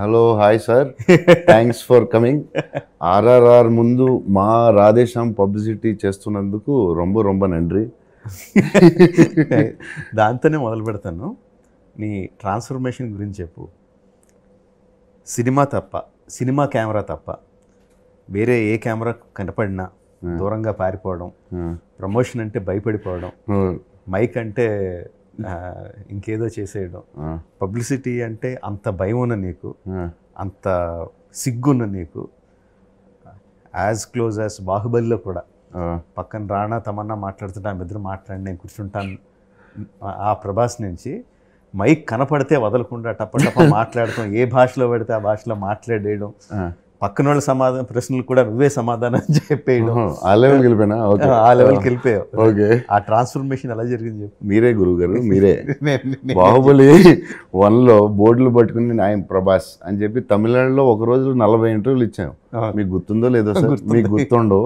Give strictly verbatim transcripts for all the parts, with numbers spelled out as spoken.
Hello, hi sir. Thanks for coming. R R R Mundu Ma Radhe Shyam publicity chestunanduku romba romba nandri. Daantane modalu pedtanu. Nee transformation gurinchi cheppu. Cinema tappa, cinema camera tappa. Vere e camera kanapadina దూరంగా పారిపోవడం, promotion అంటే భయపడిపోవడం, mic అంటే ఇంకేదో చేసేయడం, publicity అంటే అంత భయం ఉన్న నీకు, అంత సిగ్గున్న నీకు, యాజ్ క్లోజ్ యాజ్ బాహుబలిలో కూడా పక్కన రాణా తమన్నా మాట్లాడుతుంటే ఆమె ఇద్దరు మాట్లాడి నేను కూర్చుంటాను. ఆ ప్రభాస్ నుంచి మైక్ కనపడితే వదలకుండా టప్ప టప్ప మాట్లాడటం, ఏ భాషలో పడితే ఆ భాషలో మాట్లాడేయడం, పక్కన వాళ్ళ సమాధానం ప్రశ్నలు కూడా నువ్వే సమాధానం చెప్పేయడం, ఆ లెవెల్కి వెళ్ళిపోయినా ఆ లెవెల్కి వెళ్ళిపోయావు. ఓకే, ఆ ట్రాన్స్ఫర్మేషన్ ఎలా జరిగింది చెప్పు. మీరే గురువు గారు, మీరే బాహుబలి వన్లో బోర్డులు పట్టుకుని ఆయన ప్రభాస్ అని చెప్పి తమిళనాడులో ఒక రోజు నలభై ఇంటర్వ్యూలు ఇచ్చాము. మీకు గుర్తుందో లేదో సార్, మీకు గుర్తుండో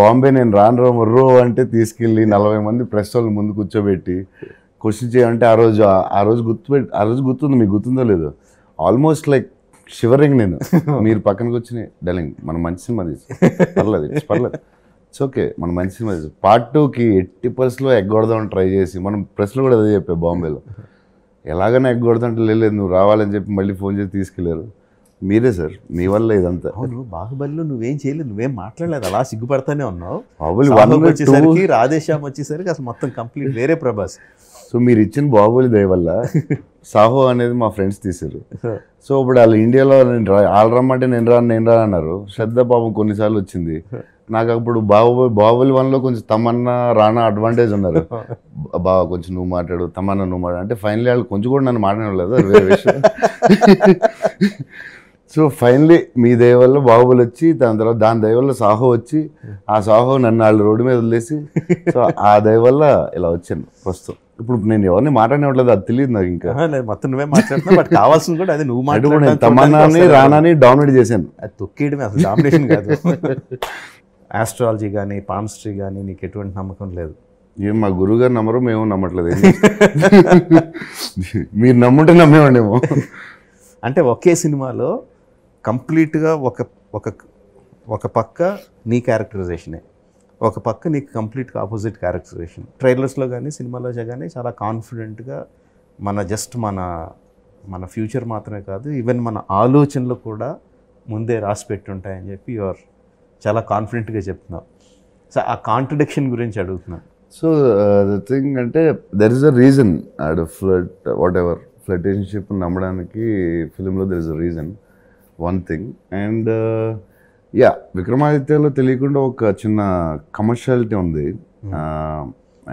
బాంబే నేను రాను రా మర్రో అంటే తీసుకెళ్ళి నలభై మంది ప్రెస్ వాళ్ళు ముందు కూర్చోబెట్టి క్వశ్చన్ చేయాలంటే ఆ రోజు ఆ రోజు గుర్తుపెట్టి ఆ రోజు గుర్తుంది, మీకు గుర్తుందో లేదో, ఆల్మోస్ట్ లైక్ షివరింగ్ నేను. మీరు పక్కనకు వచ్చిన డలింగ్ మనం మంచి సినిమా తీసాం, పర్లేదు ఇట్స్ పర్లేదు ఇట్స్ ఓకే, మనం మంచి సినిమా తీసాం. పార్ట్ టూకి ఎట్టి పర్స్లో ఎగ్గొడదామని ట్రై చేసి మనం ప్రెస్లో కూడా అదే చెప్పాం. బాంబేలో ఎలాగైనా ఎగ్గొడదంటే లేదు నువ్వు రావాలని చెప్పి మళ్ళీ ఫోన్ చేసి తీసుకెళ్ళారు. మీరే సార్, మీ వల్ల ఇదంతా. నువ్వు బాహుబలిలో నువ్వేం చేయలేదు, నువ్వేం మాట్లాడలేదు, అలా సిగ్గుపడతానే ఉన్నావు. బాహుబలి వచ్చేసరికి రాధే శ్యామ్ వచ్చేసరికి అసలు మొత్తం కంప్లీట్ వేరే ప్రభాస్. సో మీరు ఇచ్చిన బాహుబలి దయ వల్ల సాహో అనేది మా ఫ్రెండ్స్ తీశారు. సో ఇప్పుడు వాళ్ళు ఇండియాలో నేను రా వాళ్ళు రమ్మంటే నేను రాను నేను రాను అన్నారు. శ్రద్ధ పాపం కొన్నిసార్లు వచ్చింది. నాకు అప్పుడు బాహుబలి బాహుబలి వన్లో కొంచెం తమన్నా రానా అడ్వాంటేజ్ ఉన్నారు. బావ కొంచెం నువ్వు మాట్లాడు, తమన్నా నువ్వు మాట్లాడు అంటే ఫైనలీ వాళ్ళు కొంచెం కూడా నన్ను మాట్లాడలేదు, అది వేరే విషయం. సో ఫైనలీ మీ దయ వల్ల బాహుబలి వచ్చి దాని తర్వాత దాని దయ వల్ల సాహో వచ్చి ఆ సాహో నన్ను వాళ్ళు రోడ్డు మీద వదిలేసి సో ఆ దయ వల్ల ఇలా వచ్చాను ప్రస్తుతం. ఇప్పుడు నేను ఎవరిని మాట్లాడలేదు, అది తెలియదు నాకు. ఇంకా మొత్తం నువ్వే మాట్లాడుతున్నావు, బట్ కావాల్సింది కూడా అది నువ్వు మాట్లాడుతున్నావు. తమన్నాని రానాని డామినేట్ చేశాను, అది తొక్కేయడమే, అసలు డామినేషన్ కాదు. ఆస్ట్రాలజీ కానీ పామ్స్ట్రీ కానీ నీకు ఎటువంటి నమ్మకం లేదు? ఏం మా గురువు గారు నమ్మరు, మేము నమ్మట్లేదు. మీరు నమ్ముంటే నమ్మేవాడేమో. అంటే ఒకే సినిమాలో కంప్లీట్గా ఒక ఒక ఒక పక్క నీ క్యారెక్టరైజేషనే, ఒక పక్క నీకు కంప్లీట్గా ఆపోజిట్ క్యారెక్టరైజేషన్. ట్రైలర్స్లో కానీ సినిమాలో కానీ చాలా కాన్ఫిడెంట్గా మన జస్ట్ మన మన ఫ్యూచర్ మాత్రమే కాదు, ఈవెన్ మన ఆలోచనలు కూడా ముందే రాసి పెట్టుంటాయని చెప్పి యువర్ చాలా కాన్ఫిడెంట్గా చెప్తున్నావు. సో ఆ కాంట్రడిక్షన్ గురించి అడుగుతున్నాను. సో ద థింగ్ అంటే there is a reason and flirt whatever flirtationship నమ్మడానికి ఫిలింలో there is a reason, one thing. And yeah విక్రమాదిత్యలో తెలియకుండా ఒక చిన్న కమర్షియాలిటీ ఉంది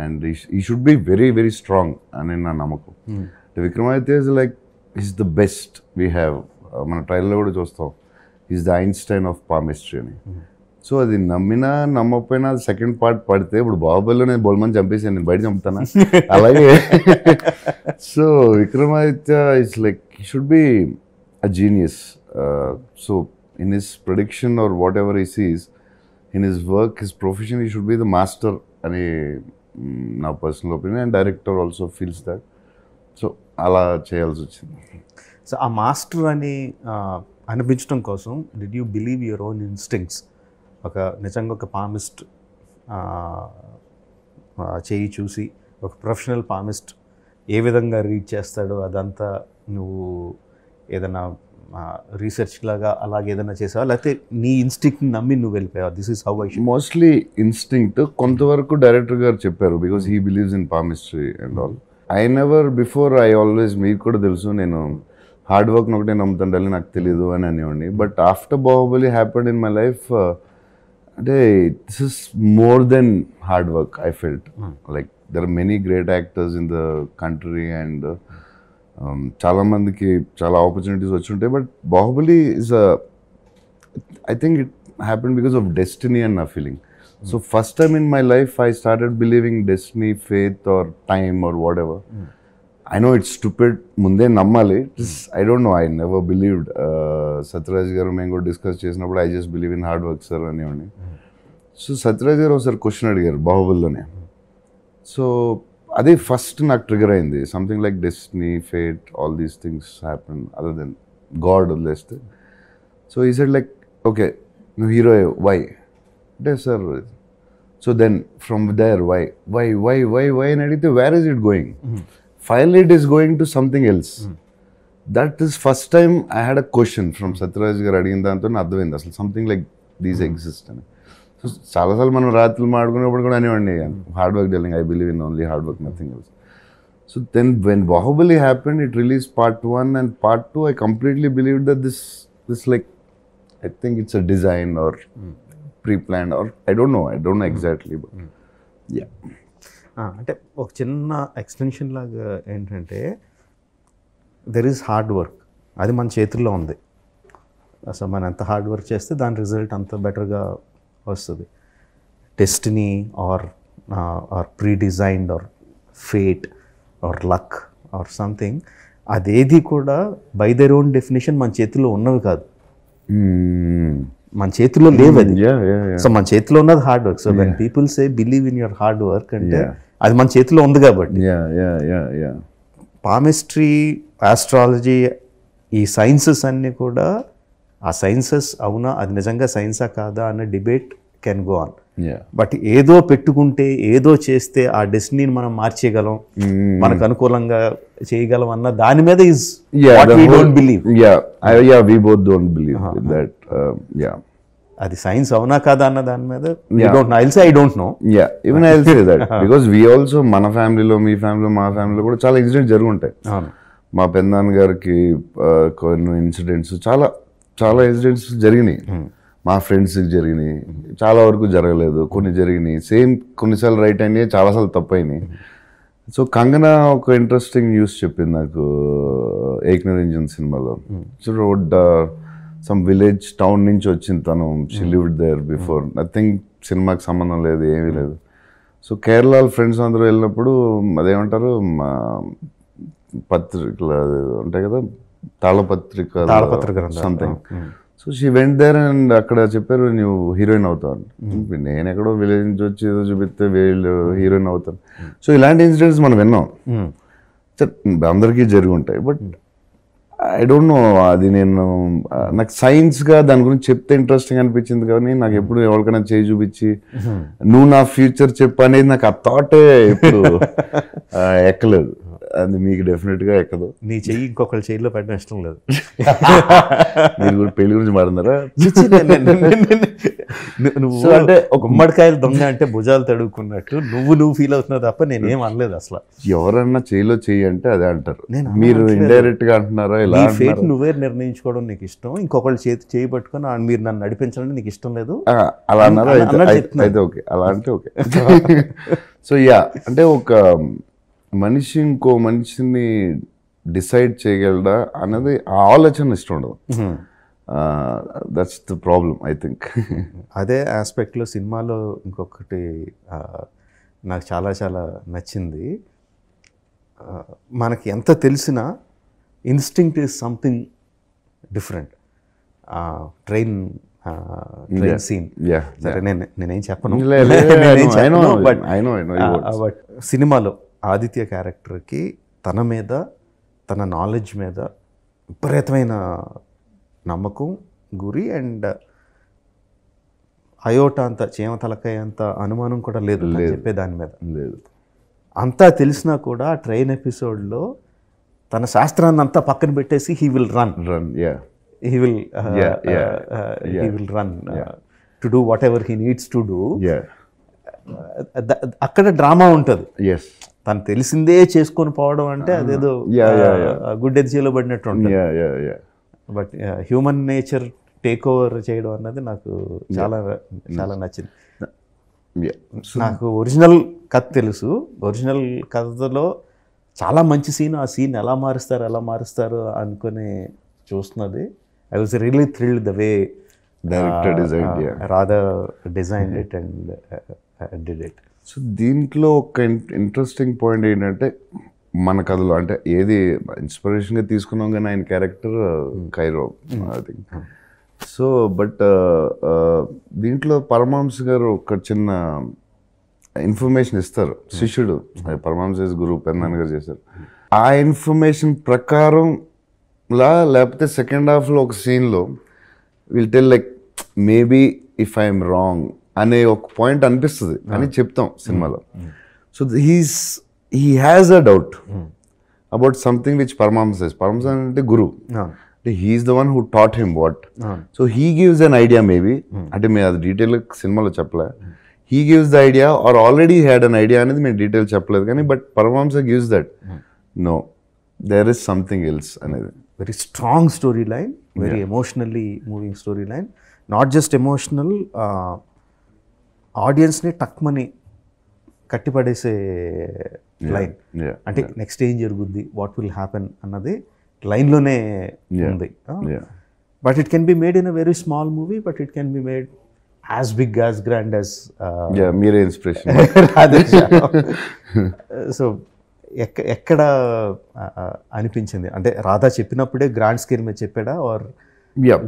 అండ్ ఈ should be very very strong అని నా నమ్మకం. Vikramaditya is like is the best we have, మన ట్రైల్లో కూడా చూస్తాం, is the Einstein of palmistry అని. సో అది నమ్మినా నమ్మకపోయినా సెకండ్ పార్ట్ పడితే ఇప్పుడు బాహుబలిలో నేను బొల్మని చంపేసాను, నేను బయట చంపుతాను అలాగే. So Vikramaditya is like he should be a genius. So in his prediction or whatever he sees, in his work, his profession, he should be the master in a, in a personal opinion, and director also feels that. So, ala cheyalsi vachindi. So, a master ani anubhinchadam kosam, did you believe your own instincts? Oka nijanga oka palmist cheyi chusi, oka professional palmist, ఏ విధంగా read చేస్తాడో అదంతా నువ్వు ఏదైనా research లాగా అలాగే ఏదైనా చేసావా, లేకపోతే నీ ఇన్స్టింక్ట్ నమ్మి నువ్వు వెళ్ళిపోయావు? This is how I mostly instinct కొంతవరకు డైరెక్టర్ గారు చెప్పారు, because he believes in palmistry and all. I never before I always, మీకు కూడా తెలుసు నేను హార్డ్ వర్క్ ఒకటే నమ్ముతుండాలి, నాకు తెలియదు అని అనేవాడిని. But after Baahubali happened in my life, అంటే this is more than hard work. I felt like there are many great actors in the country and చాలామందికి చాలా ఆపర్చునిటీస్ వచ్చి ఉంటాయి, but Baahubali is a I think it happen because of destiny and నా feeling. So first time in my life I started believing destiny, faith or time or whatever. I know it's stupid, ముందే నమ్మాలి. I don't know, I never believed. Sathyaraj garu మేము కూడా discuss చేసినప్పుడు I just believe in hard work sir అనేవాడిని. So Sathyaraj garu ఒకసారి question అడిగారు బాహుబలిలోనే. So అదే ఫస్ట్ నాకు ట్రిగర్ అయింది, something like destiny, fate, all these things happen other than God on this thing. So he said like, okay, no hero, why? Yes, sir. So then from there, why? Why, why, why, why? Where is it going? Mm-hmm. Finally, it is going to something else. Mm-hmm. That is first time I had a question from Satyaraj Garadinda, something like these mm-hmm. exist. So, Salasal Manu Ratul Madgunapur anyone. Hard work dealing, I believe in only hard work, nothing else. So then when Baahubali happened, it released part one and part two. I completely believed that this this like I think it's a design or mm. pre-planned or I don't know. I don't know exactly, but mm. yeah. Ah, okay, chinna extension laga entante. There is hard work. Adi man chetrilo undi. Asa man anta hard work cheste dan result anta better ga. Destiny or, uh, or pre-designed or fate or luck or something, adedi kuda by their own definition man chetilo unnavi kaadu. Man chetilo levadi. Yeah, yeah, yeah. So man chetilo unnadi hard work. So yeah. when people say believe in your hard work ante adi man chetilo undi kabatti. Yeah, yeah, yeah, yeah. Palmistry, astrology, ee sciences anni kuda aa sciences avuna adi nijanga science a kada anna debate can go on. Yeah. But edo pettukunte edo cheste aa destiny ni manam marchegalam manaku anukoolanga cheyigalam anna dani meda is what we don't believe. Yeah. I, yeah, we both don't believe uh-huh. in that. Um, yeah. Adi science avuna kada anna dani meda we yeah. don't know. I'll say I don't know. Yeah. Even I'll say that because we also mana family lo mee family lo maa family lo kuda chaala incidents jaruguntayi. Avunu. Ma pendan gariki konu incidents chaala చాలా incidents జరిగినాయి మా ఫ్రెండ్స్కి జరిగినాయి చాలా వరకు జరగలేదు కొన్ని జరిగినాయి సేమ్ కొన్నిసార్లు రైట్ అయినాయి చాలాసార్లు తప్పు అయినాయి సో కంగన ఒక ఇంట్రెస్టింగ్ న్యూస్ చెప్పింది నాకు ఏక్నర్ ఇంజన్ సినిమాలో so road some village town నుంచి వచ్చింది తను she lived there before nothing సినిమాకి సంబంధం లేదు ఏమీ లేదు సో కేరళ ఫ్రెండ్స్ అందరూ వెళ్ళినప్పుడు అదేమంటారు మా పత్రికలు ఉంటాయి కదా తాళపత్రిక తాళపత్రిక something so she went there and అక్కడ చెప్పారు నువ్వు హీరోయిన్ అవుతావు నేను ఎక్కడో విలేజ్ నుంచి వచ్చి ఏదో చూపిస్తే వీళ్ళు హీరోయిన్ అవుతాను సో ఇలాంటి ఇన్సిడెంట్స్ మనం విన్నాం అందరికీ జరిగి ఉంటాయి బట్ ఐ డోంట్ నో అది నేను నాకు సైన్స్గా దాని గురించి చెప్తే ఇంట్రెస్టింగ్ అనిపించింది కానీ నాకు ఎప్పుడు ఎవరికైనా చేయి చూపించి నువ్వు నా ఫ్యూచర్ చెప్పు అనేది నాకు ఆ థాటే ఇప్పుడు ఎక్కలేదు అది మీకు డెఫినెట్గా ఎక్కదు నీ చెయ్యి ఇంకొకరి చెయ్యిలో పెట్టడం ఇష్టం లేదు మీరు కూడా పెళ్లి గురించి మాట్లాడారా నువ్వు అంటే ఒక ఉమ్మడికాయలు దొంగ అంటే భుజాలు తడుక్కున్నట్టు నువ్వు నువ్వు ఫీల్ అవుతున్నావు తప్ప నేనేం అనలేదు అసలు ఎవరన్నా చెయ్యిలో చెయ్యి అంటే అదే అంటారు మీరు ఇండైరెక్ట్గా అంటున్నారా ఇలా ఫేట్ నువ్వే నిర్ణయించుకోవడం నీకు ఇష్టం ఇంకొకళ్ళు చేతి చేయి పట్టుకొని మీరు నన్ను నడిపించాలంటే నీకు ఇష్టం లేదు అలా అన్నారు అయితే ఓకే అలా అంటే ఓకే సో యా అంటే ఒక మనిషి ఇంకో మనిషిని డిసైడ్ చేయగలడా అన్నది ఆ ఆలోచన ఇష్టం ఉండదు that's the problem I think అదే ఆస్పెక్ట్లో సినిమాలో ఇంకొకటి నాకు చాలా చాలా నచ్చింది మనకి ఎంత తెలిసినా instinct is something different train train scene సరే నేను నేనేం చెప్పను బట్ సినిమాలో ఆదిత్య క్యారెక్టర్కి తన మీద తన నాలెడ్జ్ మీద విపరీతమైన నమ్మకం గురి అండ్ అయోటా అంత చేమ తలకాయ అంత అనుమానం కూడా లేదు చెప్పే దాని మీద లేదు అంతా తెలిసినా కూడా ట్రైన్ ఎపిసోడ్లో తన శాస్త్రాన్ని అంతా పక్కన పెట్టేసి he will run run yeah he will he will run to do whatever he needs to do అక్కడ డ్రామా ఉంటుంది ఎస్ తను తెలిసిందే చేసుకొని పోవడం అంటే అదేదో గుడ్డెది చేలో పడినట్టు ఉంటుంది but human nature take over చేయడం అన్నది నాకు చాలా చాలా నచ్చింది నాకు ఒరిజినల్ కథ తెలుసు ఒరిజినల్ కథలో చాలా మంచి సీన్ ఆ సీన్ ఎలా మారుస్తారు ఎలా మారుస్తారు అనుకుని చూస్తున్నది I was really thrilled the way Radha designed it and did it so దీంట్లో ఒక ఇంట్రెస్టింగ్ పాయింట్ ఏంటంటే మన కథలో అంటే ఏది ఇన్స్పిరేషన్గా తీసుకున్నాం కానీ ఆయన character Cheiro I think so but దీంట్లో పరమహంస గారు ఒక చిన్న ఇన్ఫర్మేషన్ ఇస్తారు శిష్యుడు పరమహంస గురువు పెన్నాన్ గారు చేశారు ఆ ఇన్ఫర్మేషన్ ప్రకారం లేకపోతే సెకండ్ హాఫ్లో ఒక సీన్లో will tell like maybe if I'm wrong అనే ఒక పాయింట్ అనిపిస్తుంది అని చెప్తాం సినిమాలో. So he's he has a doubt about something which Paramahamsa is. Paramahamsa అంటే గురు, అంటే he's the one who taught him what. So he gives an idea maybe, అంటే మేము అది డీటెయిల్ సినిమాలో చెప్పలే. He gives the idea or already had an idea and I detail chappaled gaani, but Paramahamsa gives that. Mm. No, there is something else. Very strong storyline, very yeah. emotionally moving storyline. Not just emotional, uh, audience ne takmani katti padese line. Yeah. Yeah. Ante yeah. next change jaruguddi, what will happen annade line lone undi. But it can be made in a very small movie, but it can be made as big, as grand as... Uh, yeah, mere inspiration. Radhe Shyam. So, ekkada anipinchindi? Ante Radha cheppinappude grand scale me cheppeda or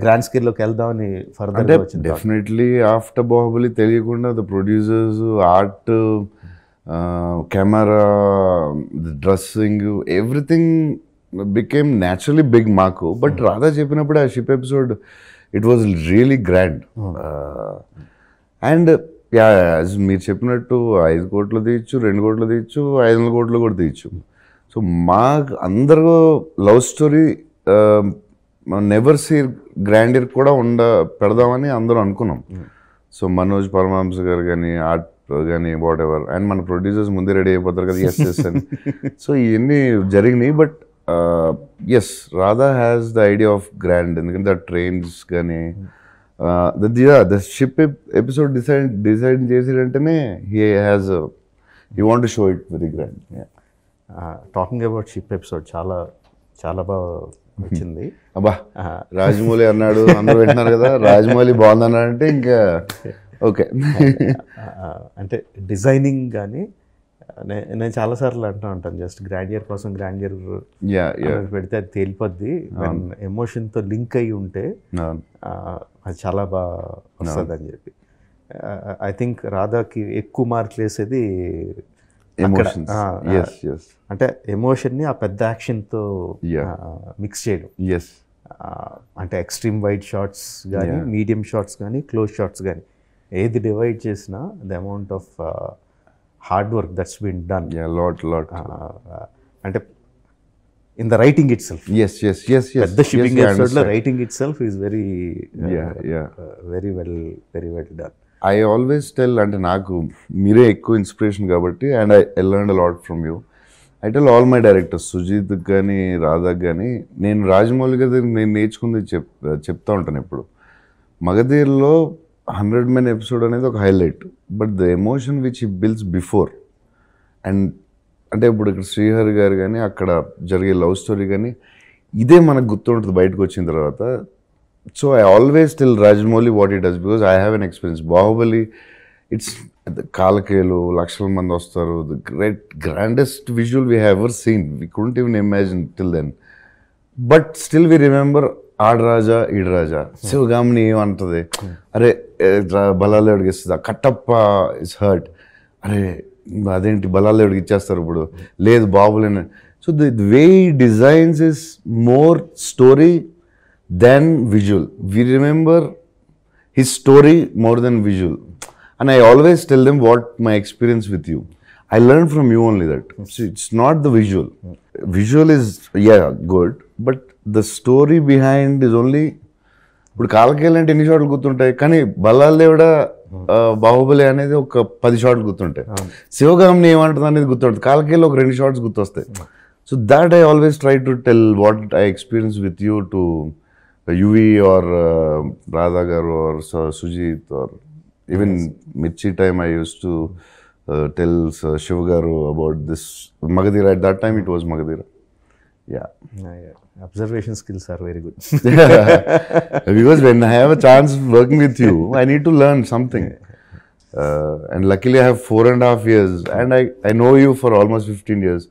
grand scale loki veldamani further ga vachindi? Definitely after Baahubali teliyakunda the producers, art, uh, camera, the dressing, everything became naturally big maaku. But mm. Radha cheppinappude a ship episode, it was really grand. Mm. Uh, and uh, yeah, as meer cheppinattu five కోట్లు తీయచ్చు, రెండు కోట్లు తీయచ్చు, ఐదు వందల కోట్లు కూడా తీయచ్చు. సో మా అందరూ love story never see grander కూడా ఉండ పెడదామని అందరూ అనుకున్నాం. సో మనోజ్ పరమహంస గారు కానీ ఆర్ట్ కానీ వాట్ ఎవర్ అండ్ మన ప్రొడ్యూసర్స్ ముందే రెడీ అయిపోతారు కదా ఎస్ ఎస్ అని. సో ఇవన్నీ జరిగినాయి. But Uh, yes, Radha has the idea of grand and the trains gane uh, the yeah, the ship episode design design chesirantane he has a, he want to show it very grand. Yeah. Uh, talking about ship episode chala chala ba వచ్చింది. అబ్బా రాజమౌళి అన్నాడు, అందరూ వింటున్నారు కదా, రాజమౌళి బాగుంది అన్నాడు అంటే ఇంకా ఓకే. అంటే డిజైనింగ్ కానీ నేను చాలాసార్లు అంటూ ఉంటాను, జస్ట్ గ్రాండియర్ కోసం గ్రాండియర్ పెడితే అది తేలిపోద్ది. ఎమోషన్తో లింక్ అయ్యి ఉంటే అది చాలా బాగా వస్తుంది అని చెప్పి ఐ థింక్ రాధాకి ఎక్కువ మార్కులు వేసేది అంటే ఎమోషన్ని ఆ పెద్ద యాక్షన్తో మిక్స్ చేయడం. అంటే ఎక్స్ట్రీమ్ వైడ్ షార్ట్స్ కానీ, మీడియం షార్ట్స్ కానీ, క్లోజ్ షార్ట్స్ కానీ ఏది డివైడ్ చేసినా the amount of hard work that's been done. Yeah, lot, lot. Uh, and uh, in the writing itself. Yes, yes, yes, yes. At the shipping yes, episode, the writing itself is very, uh, yeah, yeah. Uh, very well, very well done. I always tell, and naaku mere ekku inspiration kabatti, and I, I learned a lot from you. I tell all my directors, Sujit gani, Radha gani, nenu Rajamouli garu nenu nechukundi chepta untanu eppudu. Magadheeralo hundred men episode అనేది ఒక highlight, but the emotion which he builds before. And అంటే ఇప్పుడు ఇక్కడ శ్రీహరి గారు కానీ, అక్కడ జరిగే love story కానీ, ఇదే మనకు గుర్తుంటుంది బయటకు వచ్చిన తర్వాత. So I always tell Rajamouli what it does because I have an experience. Baahubali it's కాలకేలు, లక్షల మంది వస్తారు, the great grandest visual we have ever seen, we couldn't even imagine till then. But still we remember ఆడరాజా ఈడరాజా. శివగామిని ఏమంటుంది, అరే బలాలు అడిగిస్తుందా, కట్టప్ప ఇస్ హర్ట్, అరే అదేంటి బలాలు అడిగిచ్చేస్తారు ఇప్పుడు, లేదు బాబులేని. So the way designs is more story than visual. We remember his story more than visual. And I always tell them what my experience with you, I learned from you only that. So it's not the visual. Visual is, yeah, good, but the story behind is only. ఇప్పుడు కాలకేలు అంటే ఎన్ని షాట్లు గుర్తుంటాయి, కానీ బలాలే కూడా బాహుబలి అనేది ఒక పది షాట్లు గుర్తుంటాయి, శివగామిని ఏమంటుంది అనేది గుర్తుంటుంది, కాలకేలు ఒక రెండు షాట్స్ గుర్తొస్తాయి. So that I always try to tell what I experience with you to UV or Radha garu or Sujeeth or even Mirchi time I use to Uh, tells uh, Shiv garu about this Magadheera. At that time it was Magadheera. Yeah. Yeah, yeah. Observation skills are very good. Yeah. Because when I have a chance working with you, I need to learn something. Uh, and luckily I have four and a half years and I, I know you for almost fifteen years.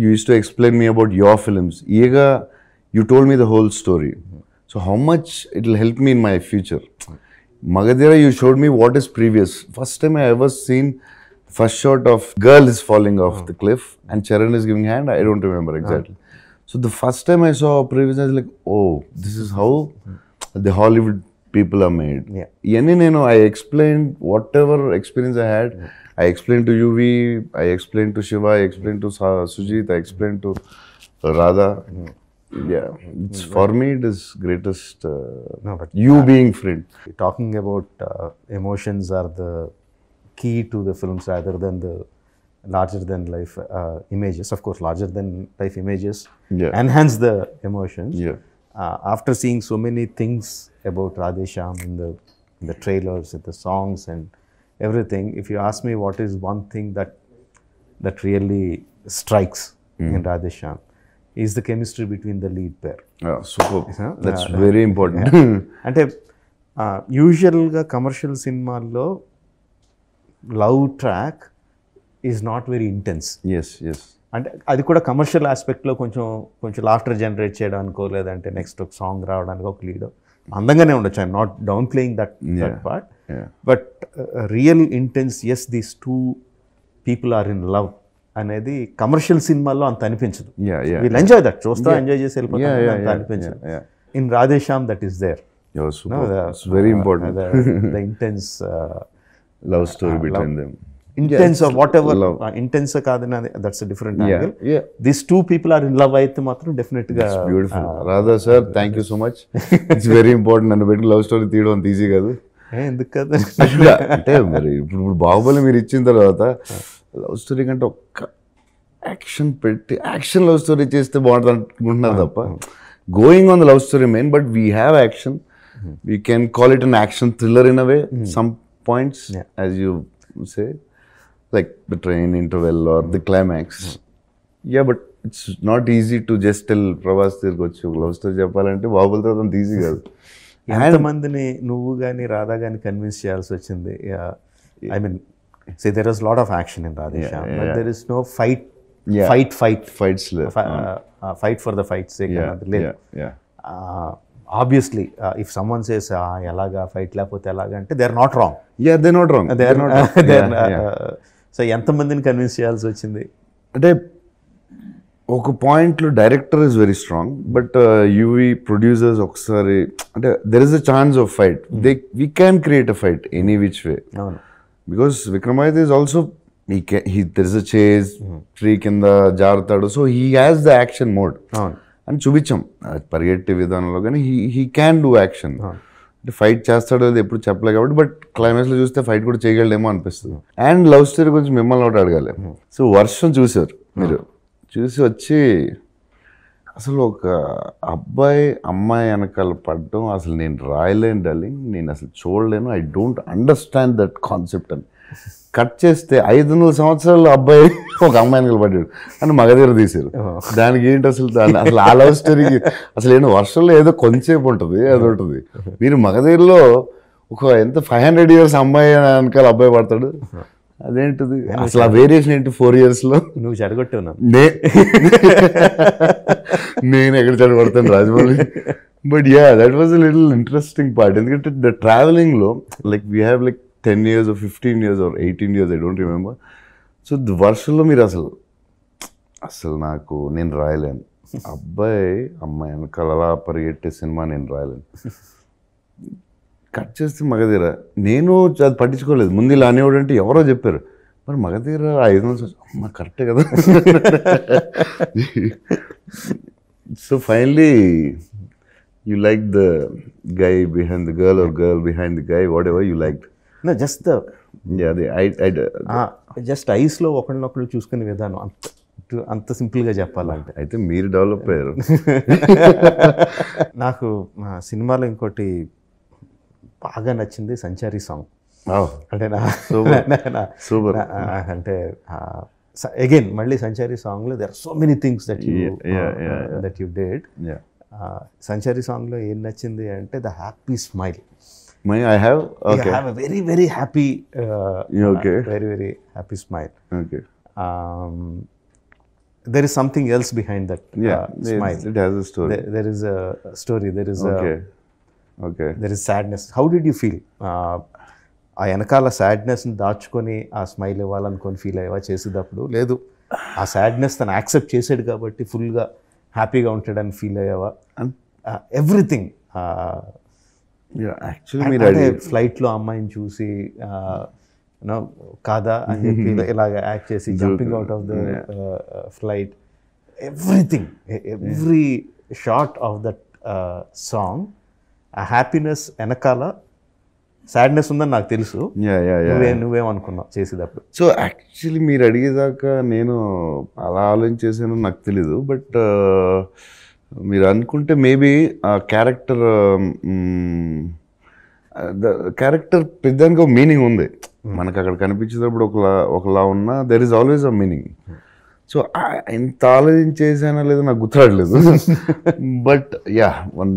You used to explain me about your films. Yega, you told me the whole story. So how much it will help me in my future. Magadheera, you showed me what is previous. First time I ever seen first shot of girl is falling off oh. the cliff and Charan is giving hand. I don't remember exactly. Oh. So the first time I saw previous, I was like, oh, this is how the Hollywood people are made. Yeah. You know, I explained whatever experience I had. Yeah. I explained to U V, I explained to Shiva, I explained to Sujit, I explained to Radha. Yeah. Yeah, it's, for me it is greatest, uh, no, but you uh, being friend. Talking about uh, emotions are the key to the films rather than the larger than life uh, images. Of course, larger than life images yeah. enhance the emotions. Yeah. Uh, after seeing so many things about Radhe Shyam in the, in the trailers, in the songs and everything, if you ask me what is one thing that, that really strikes mm. in Radhe Shyam, is the chemistry between the lead pair. Yeah, super. Uh, That's uh, very important. Yeah. And uh, usual commercial cinema lo love track is not very intense. Yes, yes. And adi kuda commercial aspect lo koncham koncham laughter generate cheyadaniko ledante next ok song ravadaniko ok lead andangane undochu. I'm not downplaying that, yeah. that part. Yeah. But uh, real intense, yes, these two people are in love. అనేది commercial సినిమాల్లో అంత అనిపించదు. వీళ్ళు enjoy that చూస్తా enjoy చేసి వెళ్ళిపోతాను అంత అనిపించదు. In Radhe Shyam that is there. Very important the intense love story between them. Intense of whatever intense కాదని that's a different angle. This two people are in love అయితే మాత్రం డెఫినెట్ గా beautiful. Radha sir thank you so much. It's very important. నన్ను పెట్టి love story తీయడం అంత easy కాదు. ఎందుకు కదా అంటే మరి ఇప్పుడు బాహుబలి మీరు ఇచ్చిన తర్వాత లవ్ స్టోరీ కంటే ఒక్క యాక్షన్ పెట్టి యాక్షన్ లవ్ స్టోరీ చేస్తే బాగుంటుంది అనుకుంటున్నారు తప్ప going on the love story main. But we have action, we can call it an action thriller in a way some points as you say like the train interval or the climax. Yeah but it's not easy to just tell Prabhas దగ్గరికి వచ్చి love story చెప్పాలంటే బాహుబలి తర్వాత అంత easy కాదు. ఎంతమందిని నువ్వు కానీ రాధా కానీ కన్విన్స్ చేయాల్సి వచ్చింది. I mean see, there is a lot of action in Radhe Shyam, yeah, yeah, but yeah. there is no fight, yeah. fight, fight, fight, uh, uh, uh, fight for the fight's sake. Yeah, yeah, yeah. Uh, obviously, uh, if someone says, ah, yalaga, fight lapote yalaga, they are not wrong. Yeah, they are not wrong. They are not wrong. Uh, yeah, uh, yeah. Uh, so, entamandini convince cheyalsi vachindi. Ante oka point lo director is very strong, but uh, U V producers okkasari ante there is a chance of fight. Mm. They we can create a fight any which way. No, no. Because Vikramaditya is also, he, can, he there is a chase, tree kinda jartadu, so he has the action mode. Oh. And Chubicham, Pargetti Vidhanalo gaani, he, he can do action. Oh. The fight chastadu, they put chapla kabatti, but climax lo chuste fight kuda cheyagalemo anpistundi. And love story gurinchi mimmalni okati adagale. So varsham chusaru meeru. Chusi vachi అసలు ఒక అబ్బాయి అమ్మాయి వెనకాల పడడం అసలు నేను రాయలేను darling, నేను అసలు చూడలేను, I don't understand that concept అని కట్ చేస్తే ఐదు వందల సంవత్సరాల్లో అబ్బాయి ఒక అమ్మాయి వెనకాల పడ్డాడు అని మగధీర తీశారు. దానికి ఏంటి అసలు దాన్ని అసలు ఆ లవ్ స్టోరీకి అసలు ఏంటో వర్షంలో ఏదో కొంచెంసేపు ఉంటుంది, అది ఉంటుంది. మీరు మగధీరలో ఒక ఎంత ఫైవ్ హండ్రెడ్ ఇయర్స్ అమ్మాయి వెనకాల అబ్బాయి పడతాడు, అదేంటిది అసలు ఆ వేరియేషన్ ఏంటి ఫోర్ ఇయర్స్ లో? నువ్వు చెడగొట్టున్నావు, నేను ఎక్కడ చెడగొడతాను Rajamouli. But yeah that was a little interesting part. ఎందుకంటే ద ట్రావెలింగ్ లో like we have like ten years fifteen years or eighteen years I don't remember. So the వర్షంలో మీరు అసలు అసలు నాకు నేను రాయలేను, అబ్బాయి అమ్మాయి వెనకాల పరిగెట్టే సినిమా నేను రాయలేను. కట్ చేస్తే మగధీర, నేను అది పట్టించుకోలేదు. ముందు ఇలా అనేవాడు అంటే ఎవరో చెప్పారు, మరి మగధీర ఐదు వందల అమ్మ కరెక్టే కదా. So finally you like the guy behind the girl or girl behind the guy, whatever you like. నా జస్ట్ ద జస్ట్ ఐస్లో ఒకళ్ళనొకళ్ళు చూసుకునే విధానం అంత అంత సింపుల్గా చెప్పాలంటే. అయితే మీరు డెవలప్ అయ్యారు. నాకు సినిమాలో ఇంకోటి బాగా నచ్చింది సంచారీ సాంగ్. అంటే నా సూపర్ అంటే అగైన్ మళ్ళీ సంచారీ సాంగ్లో there are so many things that you that you did. Sanchari సాంగ్లో ఏం నచ్చింది అంటే the happy smile. I have a very very happy very very happy smile. There is something else behind that uh, smile. It has a story. There, there is a story. There is a okay. There is sadness. How did you feel? ఆ వెనకాల సాడ్నెస్ని దాచుకొని ఆ smile ఇవ్వాలనుకొని feel అయ్యేవా చేసేటప్పుడు? లేదు, ఆ sadness తను accept చేసాడు కాబట్టి ఫుల్గా హ్యాపీగా ఉంటాడని ఫీల్ అయ్యావా? ఎవ్రీథింగ్. యాక్చువల్లీ ఫ్లైట్లో అమ్మాయిని చూసి కాదా అని చెప్పి ఇలాగ యాక్ట్ చేసి jumping out of the flight, everything, every shot of that song. ఆ హ్యాపీనెస్ వెనకాల సాడ్నెస్ ఉందని నాకు తెలుసు. నువ్వేమనుకున్నావు చేసేటప్పుడు? సో యాక్చువల్లీ మీరు అడిగేదాకా నేను అలా ఆలోచించేసాను, నాకు తెలీదు. బట్ మీరు అనుకుంటే మేబీ ఆ క్యారెక్టర్ క్యారెక్టర్ పెద్దానికి ఒక మీనింగ్ ఉంది. మనకు అక్కడ కనిపించేటప్పుడు ఒకలా ఒకలా ఉన్నా there is always a meaning. So ఎంత ఆలోచించేసానా లేదా నాకు గుర్తురాడలేదు. But yeah, one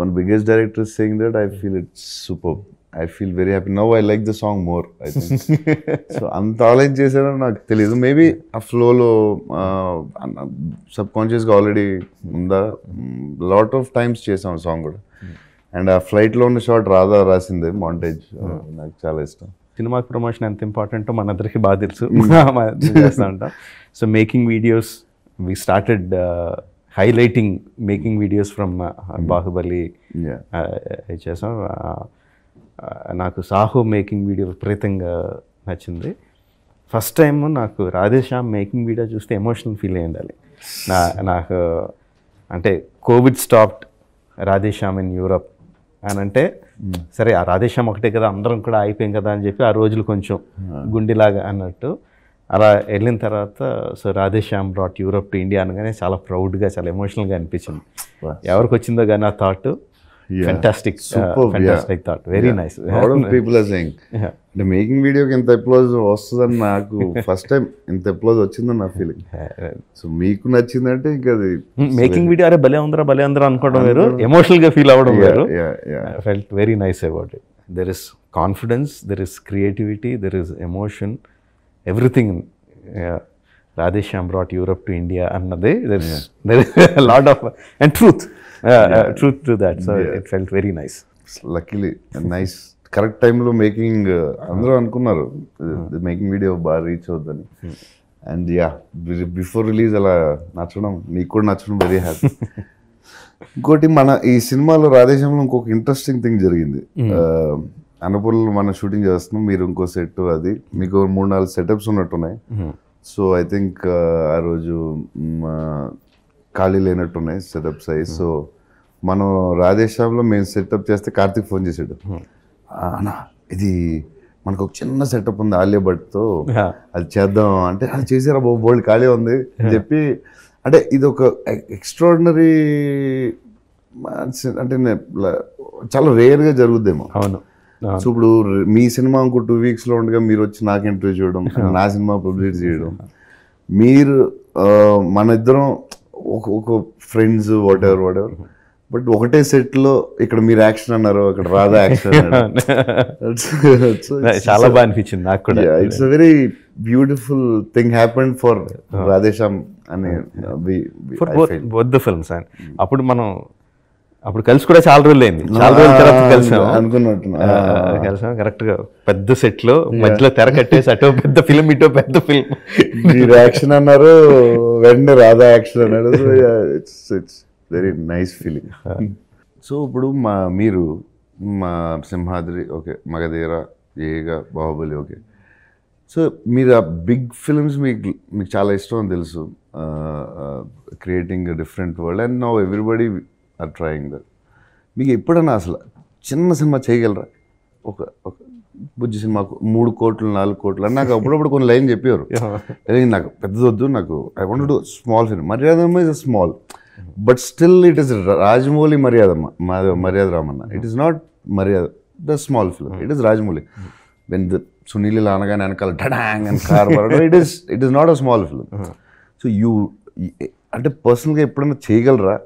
one biggest director is saying that. I feel it's super. I feel very happy. Now I like the song more, I think. So, అంత ఆలోచన చేశారో నాకు తెలియదు. మేబీ ఆ ఫ్లోలో సబ్కాన్షియస్గా ఆల్రెడీ ఉందా. లాట్ ఆఫ్ టైమ్స్ చేసాం సాంగ్ కూడా. అండ్ ఆ ఫ్లైట్లో ఉన్న షాట్ రాధా రాసిందే, మాంటేజ్, నాకు చాలా ఇష్టం. సినిమాకి ప్రమోషన్ ఎంత ఇంపార్టెంటో మనందరికీ బాగా తెలుసు, చేస్తూ ఉంటాం. So making videos, we started highlighting making videos from Baahubali చేసాం. నాకు సాహో మేకింగ్ వీడియో విపరీతంగా నచ్చింది. ఫస్ట్ టైం నాకు రాధే శ్యామ్ మేకింగ్ వీడియో చూస్తే ఎమోషనల్ ఫీల్ అయ్యి ఉండాలి. నా నాకు అంటే Covid stopped Radhe Shyam in Europe అని అంటే, సరే ఆ రాధే శ్యామ్ ఒకటే కదా, అందరం కూడా అయిపోయాం కదా అని చెప్పి ఆ రోజులు కొంచెం గుండిలాగా అన్నట్టు అలా వెళ్ళిన తర్వాత, so Radhe Shyam brought Europe to India అనగానే చాలా ప్రౌడ్గా, చాలా ఎమోషనల్గా అనిపించింది. ఎవరికి వచ్చిందో కానీ ఆ thought. Yeah. Fantastic. Super, uh, fantastic yeah. thought. Very yeah. nice. A lot of people are saying, yeah. the making video ki enta applause vastadani naaku first time enta applause vachindani na feeling. So meeku nachindi ante ikadi making video are bale undra bale undra anukodam veru, emotional ga feel avadam veru. I felt very nice about it. There is confidence, there is creativity, there is emotion, everything. Yeah. Radhe Shyam brought Europe to India annade, there is yeah. there is a lot of and truth. Uh, yeah. uh, truth to that. So yeah. it felt very nice. Luckily, a nice correct time lo making andro anukunnaru the making video bar reach avadani. And yeah, before release ala nachadam meeku kuda nachadam very happy. Goti mana ee cinema lo Radhe Shyam lo inkoka interesting thing jarigindi. Anapurlo mana shooting chestunam, meer inko set adi meeku మూడు నాలుగు setups ఉన్నట్టున్నాయి. So I think ఆ రోజు ఖాళీ లేనట్టున్నాయి setups అయ్యి. So మనం రాధే శ్యామ్లో మేము setup చేస్తే కార్తీక్ ఫోన్ చేసాడు, అన్నా ఇది మనకు ఒక చిన్న సెటప్ ఉంది ఆలియా భట్తో, అది చేద్దాం అంటే అది చేసారా బాబు బోల్డ్ ఖాళీ ఉంది అని చెప్పి. అంటే ఇది ఒక ఎక్స్ట్రాడినరీ అంటే చాలా రేర్గా జరుగుద్దేమో. అవును. సో ఇప్పుడు మీ సినిమా ఇంకో టూ వీక్స్లో ఉండగా మీరు వచ్చి నాకు ఇంటర్వ్యూ చేయడం, నా సినిమా పబ్లిసిటీ చేయడం, మీరు మన ఇద్దరం ఒక friends whatever whatever but ఒకటే సెట్లో ఇక్కడ మీరు యాక్షన్ అన్నారు, అక్కడ రాధా యాక్షన్ అన్నారు. చాలా బాగా అనిపించింది నాకు కూడా. It's a very beautiful thing happened for Radhe Shyam అని బోత్ ద ఫిల్మ్స్. అండ్ అప్పుడు మనం అప్పుడు కలిసి కూడా చాలా రోజులు అయింది, చాలా రోజుల తర్వాత కలిసాం అనుకున్నట్టున్నా కలిసాం. కరెక్ట్ గా పెద్ద సెట్ లో మధ్యలో తెర కట్టేసి అటో పెద్ద ఫిల్మ్ ఇటో పెద్ద ఫిల్మ్, మీరు యాక్షన్ అన్నారు వెంటనే రాధా యాక్షన్ అన్నారు. It's it's very nice feeling. So ఇప్పుడు మా మీరు మా సింహాద్రి ఓకే, మగధీర, ఏగా, బాహుబలి ఓకే. సో మీరు ఆ బిగ్ ఫిల్మ్స్ మీకు మీకు చాలా ఇష్టం అని తెలుసు, creating different world and now everybody are trying that. మీకు ఎప్పుడన్నా అసలు చిన్న సినిమా చేయగలరా, ఒక ఒక బుజ్జి సినిమాకు మూడు కోట్లు నాలుగు కోట్లు అని నాకు అప్పుడప్పుడు కొన్ని లైన్ చెప్పేవారు. నాకు పెద్దదొద్దు, నాకు I want to do small film. Maryadamma is a small but still it is Rajamouli Maryadamma, Madhava Maryada Ramanna. It is not Maryada the small film, it is Rajamouli. When the Sunil అనగానే వెనకాల డడాంగ్ అని కార్ పడడం, it is it is not a small film. So you అంటే పర్సనల్గా ఎప్పుడన్నా చేయగలరా,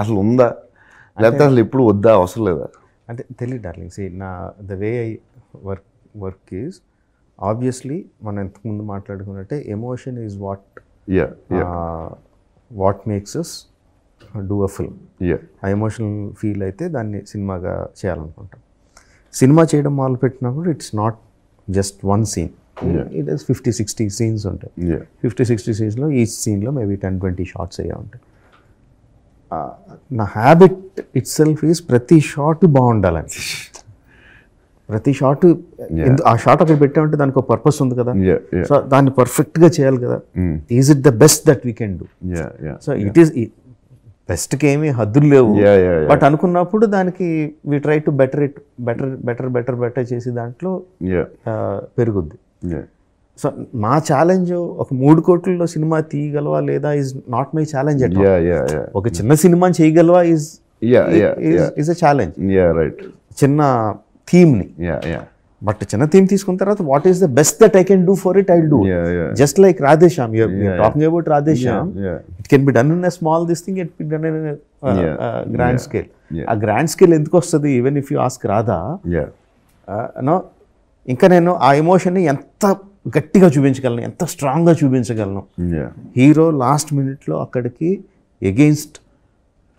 అసలు ఉందా, లేకపోతే అసలు ఎప్పుడు వద్దా, అవసరం లేదా అంటే తెలియదు డార్లింగ్. సీ నా the way I work work is obviously మనం ఎంతకుముందు మాట్లాడుకున్నట్టే emotion is what what makes us do a film. ఆ ఎమోషనల్ ఫీల్ అయితే దాన్ని సినిమాగా చేయాలనుకుంటాం. సినిమా చేయడం మొదలుపెట్టినప్పుడు it's not just one scene, it is fifty sixty scenes ఉంటాయి. ఫిఫ్టీ సిక్స్టీ సీన్స్లో ఈ సీన్లో మేబీ టెన్ ట్వంటీ షార్ట్స్ అయ్యా ఉంటాయి. Uh, the habit itself is prati shot bondalani. Prati shot aa shot akadu petti unte daniki purpose undi kada. So danni perfect ga cheyali kada. Is it the best that we can do? Yeah, yeah. So yeah. it is it, best ki emi haddulu levu. Yeah, yeah, yeah. But anukunnappudu daniki we try to better it better better better better chesi dantlo yeah uh, peruguddi. Yeah. So my challenge oka three kotllo cinema teeyagalava leda is not my challenge at all. Yeah, yeah, yeah. Oka chinna cinema cheyagalava is yeah, yeah, is, yeah. is a challenge. Yeah, right. Chinna theme ni. Yeah, yeah. But chinna theme teeskunna tarvata what is the best that I can do for it, I'll do. Yeah, yeah. Just like Radhe Shyam, you are yeah, talking yeah. about Radhe Shyam. Yeah, yeah. It can be done in a small this thing, it can be done in a uh, yeah, uh, grand yeah, scale. Yeah. A grand scale enduku ostadi even if you ask Radha. Yeah. Uh, no inka nenu aa emotion ni enta గట్టిగా చూపించగలను, ఎంత స్ట్రాంగ్గా చూపించగలను. Hero last మినిట్లో అక్కడికి against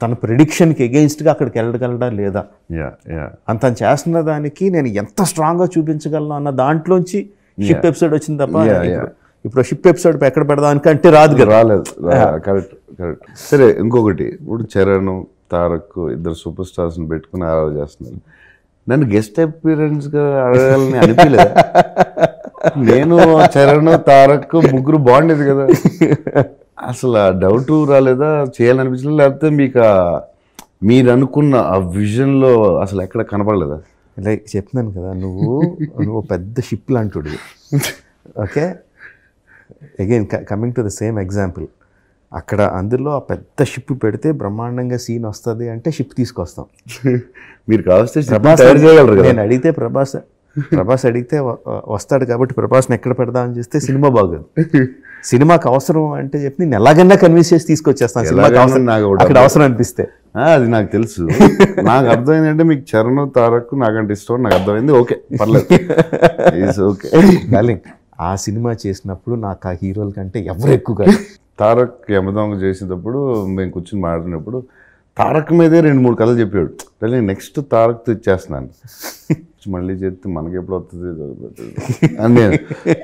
తన ప్రిడిక్షన్కి ఎగెయిన్స్ట్గా అక్కడికి వెళ్ళగలడా లేదా, అంత చేస్తున్న దానికి నేను ఎంత స్ట్రాంగ్గా చూపించగలను అన్న దాంట్లోంచి షిప్ ఎపిసోడ్ వచ్చింది తప్ప, ఇప్పుడు షిప్ ఎపిసోడ్ ఎక్కడ పెడదానికి అంటే రాదు రాలేదు. కరెక్ట్ కరెక్ట్ సరే ఇంకొకటి, ఇప్పుడు చరణ్, తారక్ ఇద్దరు సూపర్ స్టార్స్ని పెట్టుకుని ఆరాధన చేస్తున్నారు. నన్ను గెస్ట్ అపీరెన్స్గా అడగాలని అనిపించలేదు. నేను చరణ్, తారక్ ముగ్గురు బాగుండేది కదా, అసలు ఆ డౌట్ రాలేదా చేయాలనిపించలేదు? లేకపోతే మీకు మీరు అనుకున్న ఆ విజన్లో అసలు ఎక్కడ కనపడలేదా? లైక్ చెప్తున్నాను కదా, నువ్వు నువ్వు పెద్ద షిప్ లాంటివి. Okay, again coming to the same example, అక్కడ అందులో ఆ పెద్ద షిప్ పెడితే బ్రహ్మాండంగా సీన్ వస్తుంది అంటే షిప్ తీసుకొస్తాం. మీరు కావస్తే నేను అడిగితే ప్రభాస్ ప్రభాస్ అడిగితే వస్తాడు కాబట్టి ప్రభాస్ని ఎక్కడ పెడదామని చూస్తే సినిమా బాగోదు. సినిమాకి అవసరం అంటే చెప్పి నేను ఎలాగైనా కన్విన్స్ చేసి తీసుకొచ్చేస్తాను సినిమాకి అక్కడ అవసరం అనిపిస్తే. అది నాకు తెలుసు, నాకు అర్థమైంది. అంటే మీకు చరణ్, తారక్ నాకంటే ఇష్టం, నాకు అర్థమైంది. ఓకే పర్లేదు, ఓకే డార్లింగ్. ఆ సినిమా చేసినప్పుడు నాకు ఆ హీరోల కంటే ఎవరు ఎక్కువగా, తారక్ యమదొంగ చేసినప్పుడు మేము కూర్చొని మాట్లాడినప్పుడు తారక్ మీదే రెండు మూడు కథలు చెప్పాడు. డార్లింగ్ నెక్స్ట్ తారక్తో ఇచ్చేస్తున్నాను, మళ్ళీ చేస్తే మనకి ఎప్పుడు వస్తుంది అని. నేను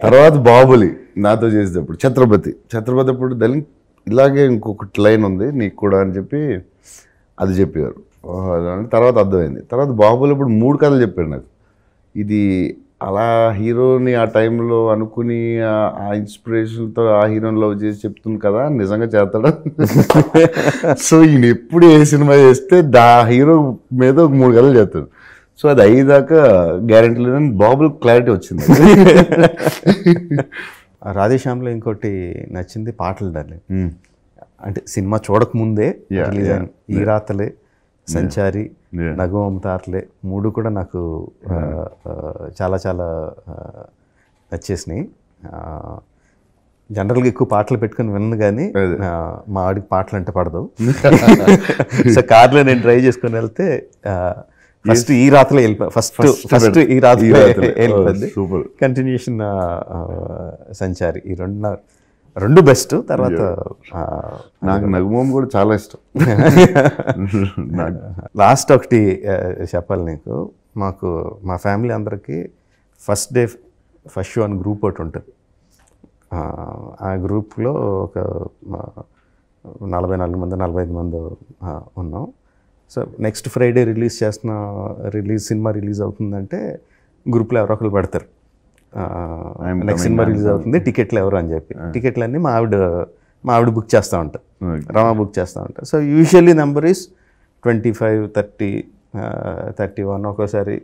తర్వాత బాహుబలి నాతో చేసేటప్పుడు ఛత్రపతి ఛత్రపతి అప్పుడు దాని ఇలాగే ఇంకొకటి లైన్ ఉంది నీకు కూడా అని చెప్పి అది చెప్పారు. తర్వాత అర్థమైంది. తర్వాత బాహుబలి ఇప్పుడు మూడు కథలు చెప్పారు నాకు. ఇది అలా హీరోని ఆ టైంలో అనుకుని ఆ ఇన్స్పిరేషన్తో ఆ హీరోని లవ్ చేసి చెప్తుంది కదా, నిజంగా చేస్తాడా? సో ఈయన ఎప్పుడు ఏ సినిమా చేస్తే దా హీరో మీద ఒక మూడు కథలు చేస్తాడు. సో అది అయ్యేదాకా గ్యారెంటీ లేదని బాబుల్ క్లారిటీ వచ్చింది. రాధే శ్యామ్లో ఇంకోటి నచ్చింది పాటలు. దాన్ని అంటే సినిమా చూడకముందే ఈ రాతలే, సంచారి, నగవంతారలే మూడు కూడా నాకు చాలా చాలా నచ్చేసినాయి. జనరల్గా ఎక్కువ పాటలు పెట్టుకుని విన్ను, కానీ మా ఆడికి పాటలు అంటే పడదు. సో కార్లో నేను డ్రైవ్ చేసుకుని వెళ్తే ఫస్ట్ ఈ రాత్రిలో వెళ్ళిపోయి ఫస్ట్ ఫస్ట్ ఈ రాత్రిలో వెళ్ళిపోయింది. కంటిన్యూషన్ సంచారి, ఈ రెండు రెండు బెస్ట్. తర్వాత నాకు నగమం కూడా చాలా ఇష్టం. లాస్ట్ ఒకటి చెప్పాలి నీకు, మాకు మా ఫ్యామిలీ అందరికీ ఫస్ట్ డే ఫస్ట్ షో అని గ్రూప్ ఒకటి ఉంటుంది. ఆ గ్రూప్లో ఒక నలభై నాలుగు మంది నలభై ఐదు మంది ఉన్నాం. సో నెక్స్ట్ ఫ్రైడే రిలీజ్ చేస్తున్న రిలీజ్ సినిమా రిలీజ్ అవుతుందంటే గ్రూప్లో ఎవరో ఒకరు పెడతారు నెక్స్ట్ సినిమా రిలీజ్ అవుతుంది టికెట్లు ఎవరు అని చెప్పి. టికెట్లన్నీ మా ఆవిడ మా ఆవిడ బుక్ చేస్తూ ఉంటారు, రమా బుక్ చేస్తూ ఉంటారు. So usually number is twenty five thirty thirty one ఒక్కోసారి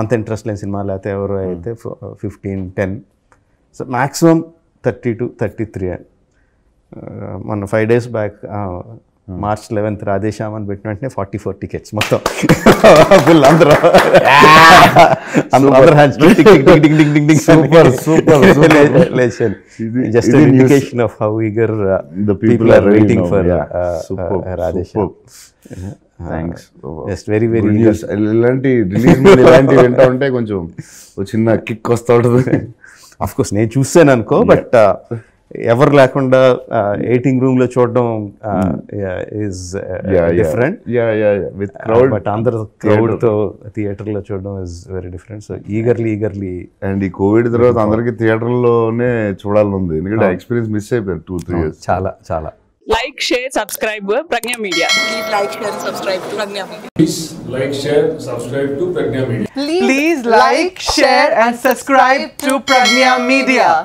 అంత ఇంట్రెస్ట్ లేని సినిమాలు అయితే ఎవరు అయితే fifteen ten so maximum thirty two thirty three అని. మొన్న five days back March eleventh Radhe Shyam అని పెట్టిన వెంటనే ఫార్టీ ఫోర్ టికెట్స్ మొత్తం ఫుల్. అందరూ just indication of how eager the people are waiting for Radhe Shyam. Thanks. Just very very ఇలాంటి release మీద ఇలాంటివి వింటూ ఉంటే కొంచెం చిన్న కిక్ వస్తూ ఉంటుంది. ఆఫ్ కోర్స్ నేను చూసాను అనుకో, బట్ ఎవరు లేకుండా ఎయిటింగ్ రూమ్ లో చూడడం ఈజ్ డిఫరెంట్. బట్ అందరు క్రౌడ్ తో థియేటర్ లో చూడడం is very different. So eagerly eagerly and ఈ కోవిడ్ తర్వాత అందరికి థియేటర్ లోనే చూడాలని ఉంది, ఎందుకంటే ఎక్స్పీరియన్స్ మిస్ అయిపోయారు టూ త్రీ ఇయర్స్ చాలా చాలా. like, share, subscribe to Pragnya Media. Please like, share, and subscribe to Pragnya Media. Please like, share, subscribe to Pragnya Media. Please like, share, and subscribe to Pragnya Media.